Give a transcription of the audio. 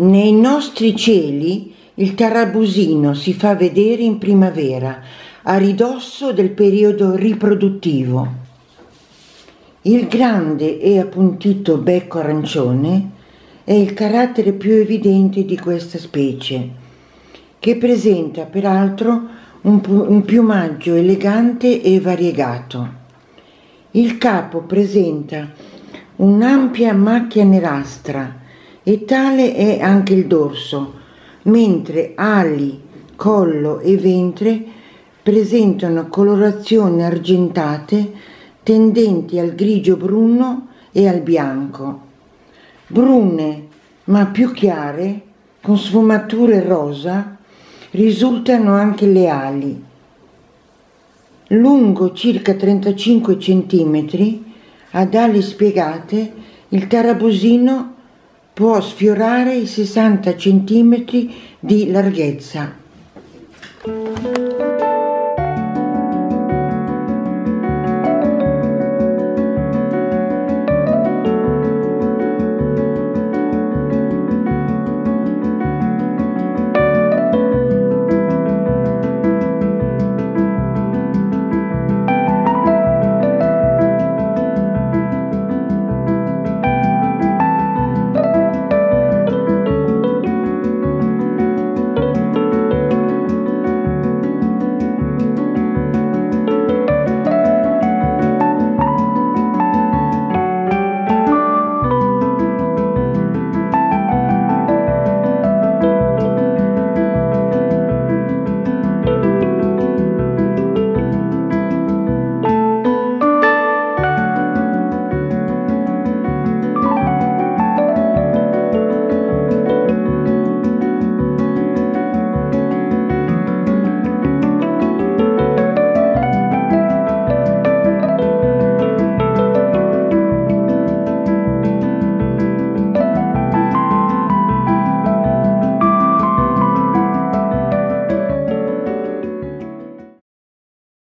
Nei nostri cieli il tarabusino si fa vedere in primavera, a ridosso del periodo riproduttivo. Il grande e appuntito becco arancione è il carattere più evidente di questa specie, che presenta peraltro un piumaggio elegante e variegato. Il capo presenta un'ampia macchia nerastra e tale è anche il dorso, mentre ali, collo e ventre presentano colorazioni argentate tendenti al grigio bruno e al bianco, brune ma più chiare con sfumature rosa risultano anche le ali. Lungo circa 35 cm, ad ali spiegate, il tarabusino può sfiorare i 60 cm di larghezza.